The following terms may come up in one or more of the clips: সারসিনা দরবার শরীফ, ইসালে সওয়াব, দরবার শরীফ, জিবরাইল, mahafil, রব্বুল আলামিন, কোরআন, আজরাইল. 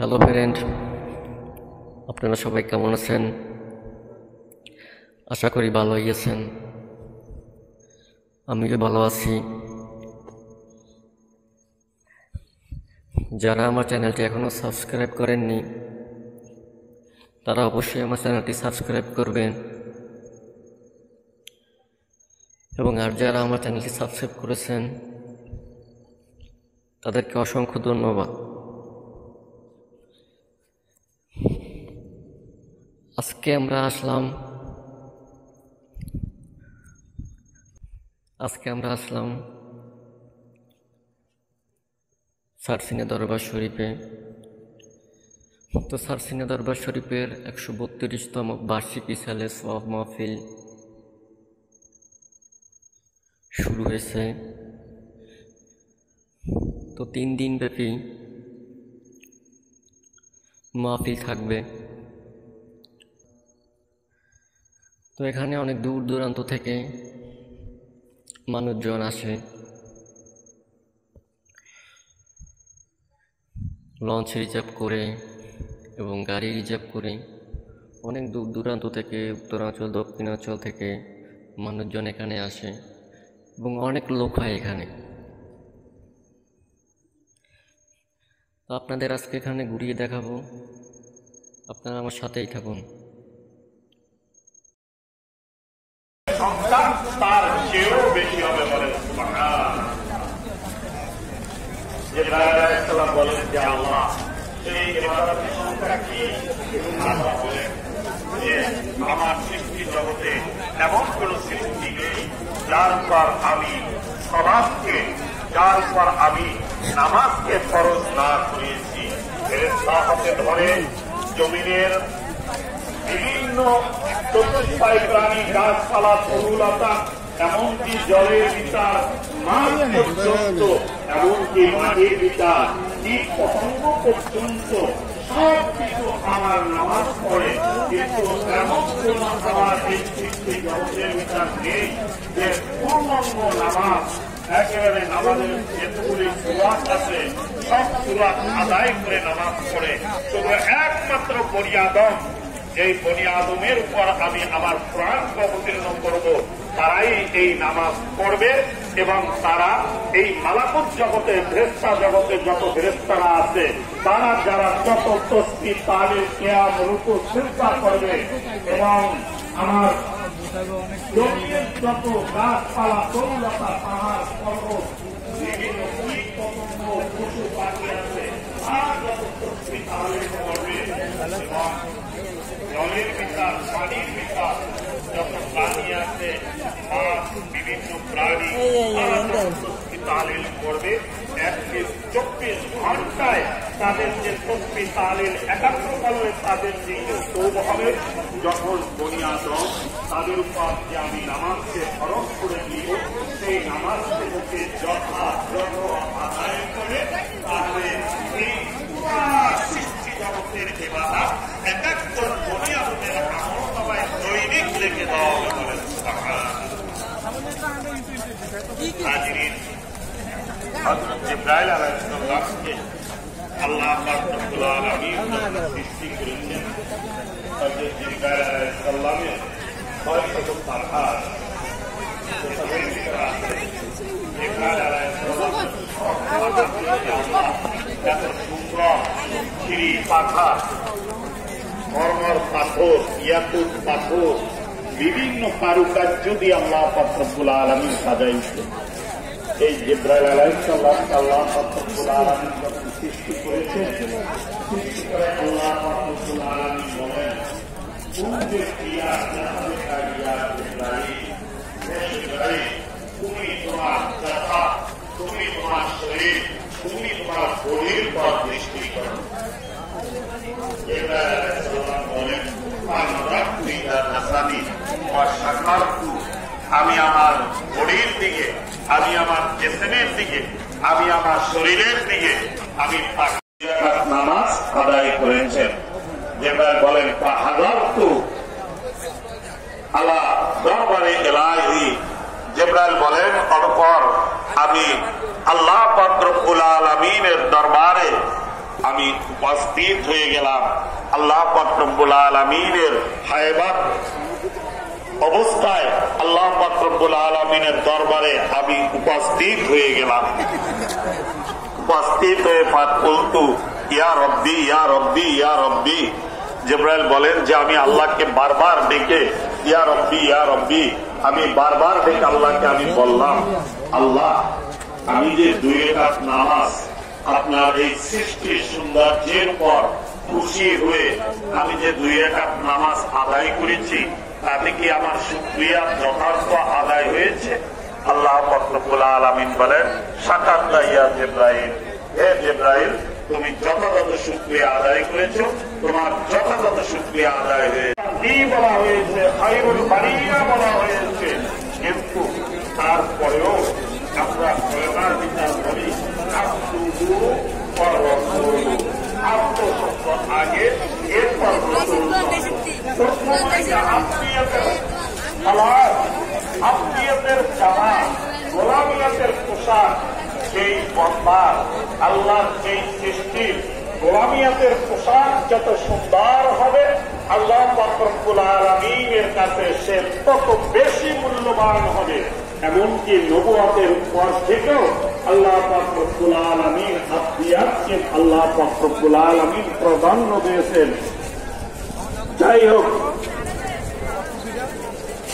Hello friend, আপনারা সবাই কেমন আছেন? আশা করি ভালোই আছেন। আমিও ভালো আছি। যারা আমার চ্যানেলটি এখনও সাবস্ক্রাইব করেননি তারা অবশ্যই আমার চ্যানেলটি সাবস্ক্রাইব করবেন, এবং আর যারা আমার চ্যানেলটি সাবস্ক্রাইব করেছেন তাদেরকে অসংখ্য ধন্যবাদ। আজকে আমরা আসলাম সারসিনা দরবার শরীফে। তো সারসিনা দরবার শরীফের 132তম বার্ষিক ইসালে সওয়াব মাহফিল শুরু হয়েছে। তো 3 দিন ব্যাপী মাহফিল থাকবে। তো এখানে অনেক দূর দূরান্ত থেকে মানুষজন আসে, লঞ্চ রিজার্ভ করে এবং গাড়ি রিজার্ভ করে অনেক দূর দূরান্ত থেকে, উত্তরাঞ্চল দক্ষিণাঞ্চল থেকে মানুষজন এখানে আসে এবং অনেক লোক হয় এখানে। তো আপনাদের আজকে এখানে ঘুরিয়ে দেখাবো, আপনারা আমার সাথেই থাকুন। আমার সৃষ্টি জগতে এমন কোন সৃষ্টি নেই যার পর আমি নামাজকে ফরজ না করেছি। ধরে জমিনের বিভিন্ন চতুষ্পায়ী প্রাণী, গাছপালা, তরুলতা, এমনকি জলের বিচার, মাছ পর্যন্ত, এমনকি মাটির বিচার, ঠিক পতঙ্গ পর্যন্ত সব কিছু আমার নামাজ পড়ে। কিন্তু এমন কোন আমার এই সৃষ্টি জগতের বিচার নেই যে পূর্ণাঙ্গ নামাজ, একেবারে নামাজের যেগুলি সুরাত আছে সব সুরাত আদায় করে নামাজ পড়ে। তবে একমাত্র বনি আদম, এই বনি আদমের উপর আমি আমার কোরআন অবতীর্ণ করব, তারাই এই নামাজ পড়বে। এবং তারা এই মালাকুত জগতে, ফেরেশতা জগতে যত ফেরেশতারা আছে, তারা যারা যত তসবিহ, তাহলিল, কিয়াম, রুকু, সিজদা করবে, এবং আমার জমিনের যত গাছপালা, তরুলতা, পাহাড়, পর্বত, বিভিন্ন কীটপতঙ্গ, পশু পাখি আছে, তারা যত তসবিহ, তাহলিল করবে। জলের বিকাশ, পানির বিকাশ, যত প্রাণী আছে, বিভিন্ন প্রাণী তালিল করবে। 24 ঘন্টায় তাদের যে তসবিহ তালিল একাত্র করলে তাদের দিকে সওয়াব হবে। যখন বনি আদম তাদের উপর যে আমি নামাজকে ফরজ করে দিব, সেই নামাজ থেকে যথাযথ আদায় করে তাহলে এই পুরা সৃষ্টি জগতের ইবাদত মরমর পাথর, ইয়াকুত পাথর, বিভিন্ন কারুকার্য দিয়ে আল্লাহ পাক রব্বুল আলামিন সাজাইছে। এই জিবরাইল আলাইহিস সালাম আল্লাহ পাক রব্বুল আলামিন সৃষ্টি করেছে। সৃষ্টি করে আল্লাহ পাক রব্বুল আলামিন বলেন, তুমি কিয়া জাহালিয়া জিবরাইল, হে জিবরাইল, তুমি তোমার শরীর, তুমি তোমার শরীর পর সৃষ্টি করো। নামাজ আদায় করেছেন। যেবার বলেন আল্লাহ দরবারে এলাহি, জিবরাইল বলেন অতঃপর আমি আল্লাহ পাক রব্বুল আলামিনের দরবারে আমি উপস্থিত হয়ে গেলাম আল্লাহ পাক রব্বুল আলামিনের হায়বাত অবস্থায় আল্লাহ পাক রব্বুল আলামিনের দরবারে আমি উপস্থিত হয়ে গেলাম। উপস্থিত হয়ে পাক বলতু ইয়া রব্বি ইয়া রব্বি ইয়া রব্বি। জিবরাইল বলেন যে আমি আল্লাহকে বারবার ডেকে ইয়া রব্বি ইয়া রব্বি, আমি বারবার ডেকে আল্লাহকে আমি বললাম, আল্লাহ আমি যে দুই রাকাত নামাজ আপনার এই সৃষ্টির সৌন্দর্যের পর খুশি হয়ে আমি যে দুই রাকাত নামাজ আদায় করেছি তাতে কি আমার শুকরিয়া যথার্থ আদায় হয়েছে? আল্লাহ পাক রব্বুল আলামিন বলেন শাকারতা ইয়া জিবরাইল, হে জিবরাইল তুমি যথাযথ শুকরিয়া আদায় করেছো, তোমার যথাযথ শুকরিয়া আদায় হয়েছে। বলা হয়েছে খায়রুল বারিয়া বলা হয়েছে, কিন্তু তারপরেও আমরা প্রয়োগার বিচার করি আগে এরপর আত্মীয়দের জামা গোলামিয়াতের পোশাক সেই বন্দার আল্লাহর সেই সৃষ্টির গোলামিয়াতের পোশাক যত সুন্দর হবে আল্লাহ পাক রব্বুল আলামিনের কাছে সে তত বেশি মূল্যবান হবে। এমনকি নবুয়তের পর থেকেও আল্লাহ পাক রব্বুল আলামিন আত্মীয়াতকে আল্লাহ পাক রব্বুল আলামিন প্রাধান্য দিয়েছেন। যাই হোক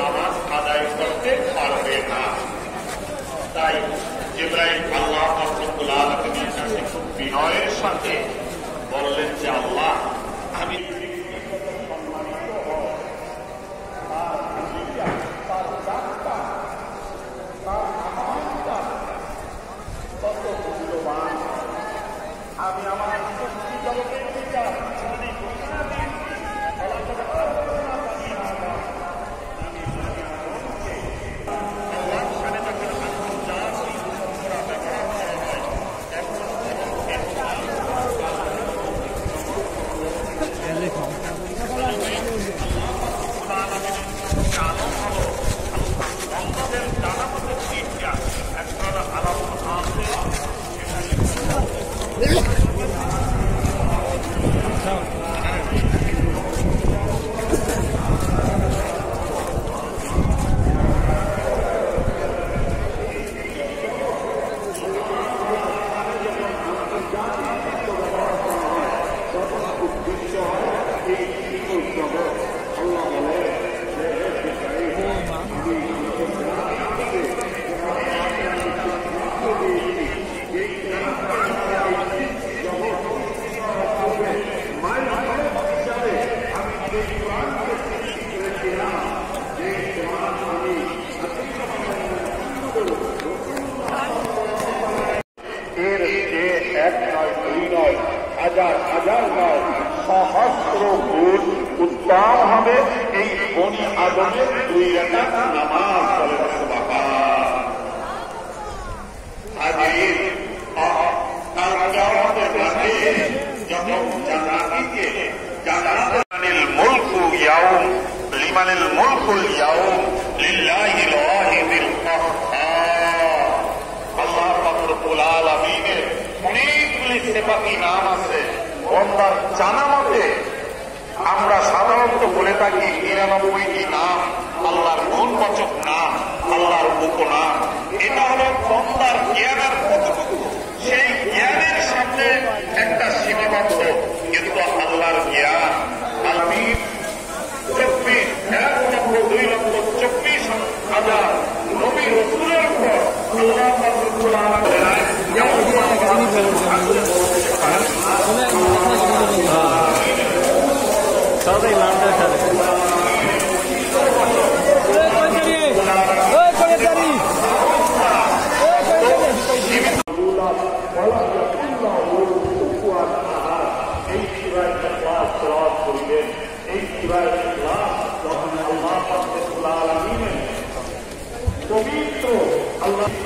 নামাজ আদায় করতে পারবে না। তাই জিবরাইল আল্লাহ পাক রব্বুল আলামিনের কাছে খুব বিনয়ের সাথে বললেন যে আল্লাহ আমি তুমি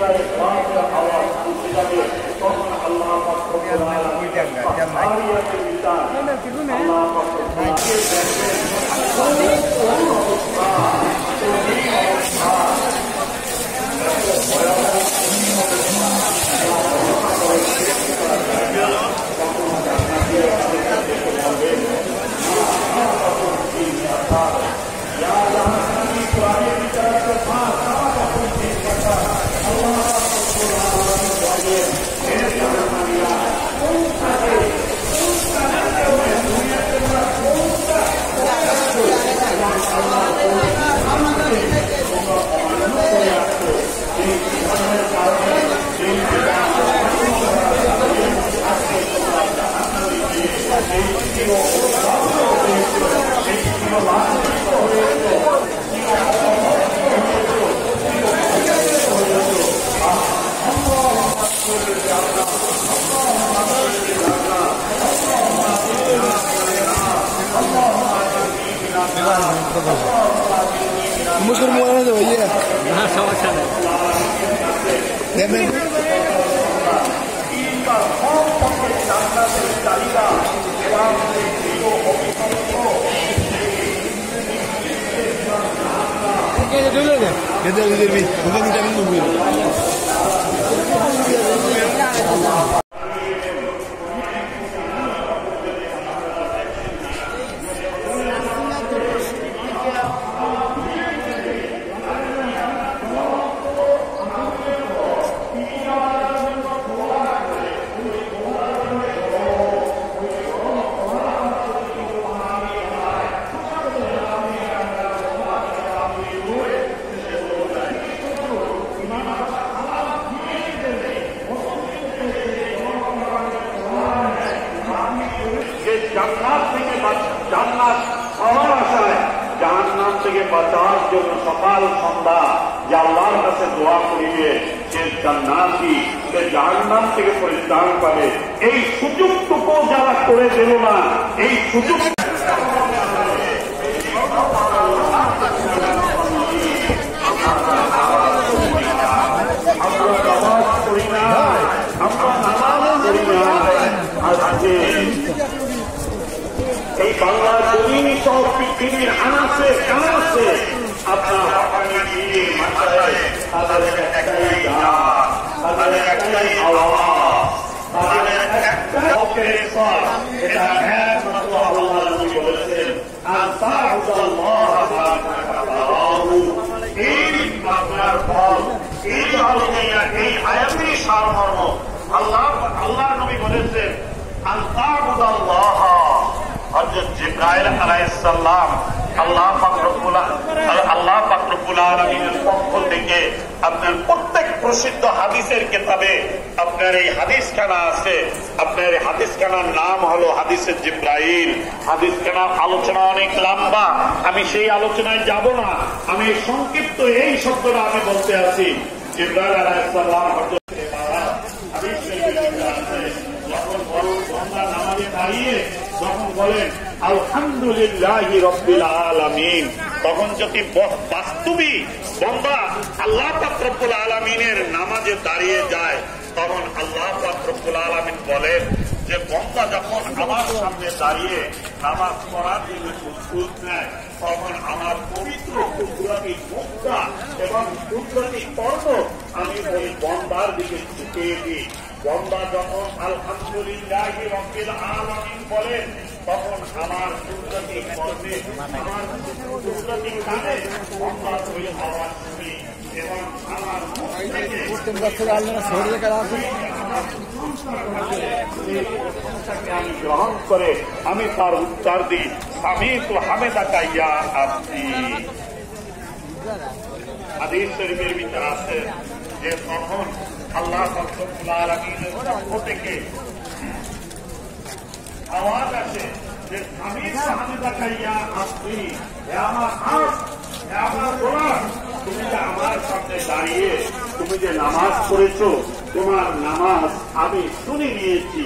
যে নামাজ পড়েছো তোমার নামাজ আমি শুনে নিয়েছি,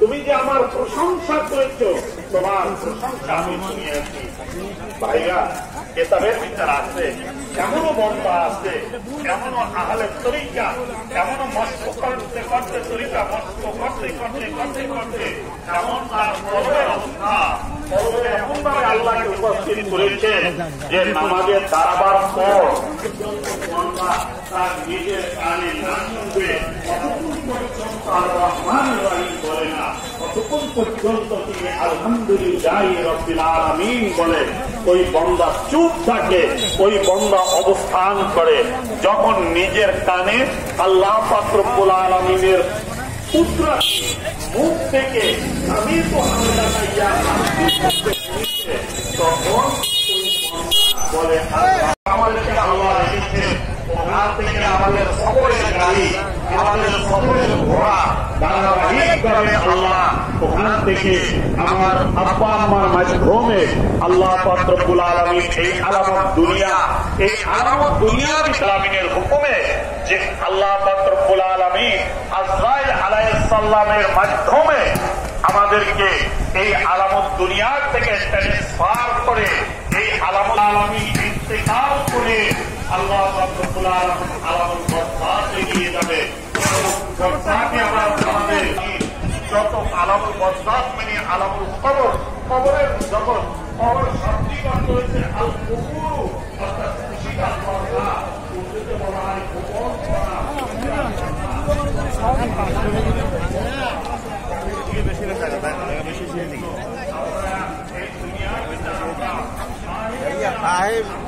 তুমি যে আমার প্রশংসা করেছ তোমার প্রশংসা আমি শুনিয়েছি। ভাইরা, কেতাবের ভিতরে আছে এমনও বন্ধা আছে, এমনও আহলে তরিকা, এমনও মস্ত করতে করতে তরিকা মস্ত করতে করতে করতে করতে এমন তার পর্বের অবস্থা, পর্বে এমনভাবে আল্লাহকে উপস্থিত করেছে যে নামাজের দাঁড়াবার পর তার নিজের কানে না শুনবে বলে না, কতক্ষণ পর্যন্ত তিনি আলহামদুলিল্লাহ রাব্বিল আলামিন বলে ওই বন্দা চুপ থাকে, ওই বন্দা অবস্থান করে। যখন নিজের কানে আল্লাহ পাক রব্বুল আলামিনের কুদরত মুখ থেকে আমি তো তখন বলে আমাদেরকে আল্লাহ রেখেছেন, ওখান থেকে আমাদের সকলের গাড়ি, আমাদের সকলের ঘোড়া ধারাবাহিকভাবে আল্লাহ ওখান থেকে আমার আব্বা আমার মাধ্যমে আল্লাহ পাক রব্বুল আলামিন এই আলামত দুনিয়া, এই আলামত দুনিয়া ইসলামের হুকুমে যে আল্লাহ পাক রব্বুল আলামিন আজরাইল আলাইহিস সালামের মাধ্যমে আমাদেরকে এই আলামত দুনিয়া থেকে ট্রান্সফার করে এই আলামত আলামিন ইন্তেকাল করে আল্লাহ পাক রব্বুল আলামিন আলামত বরকতে নিয়ে যাবে। যত আলামুল বরসাত মানে আলামুল কবর, কবরের জগৎ, কবর শব্দটির অর্থ হচ্ছে আল কুবুর, অর্থাৎ স্বীকার করা, উর্দুতে বলা হয় গোপন করা। আমরা এই দুনিয়ার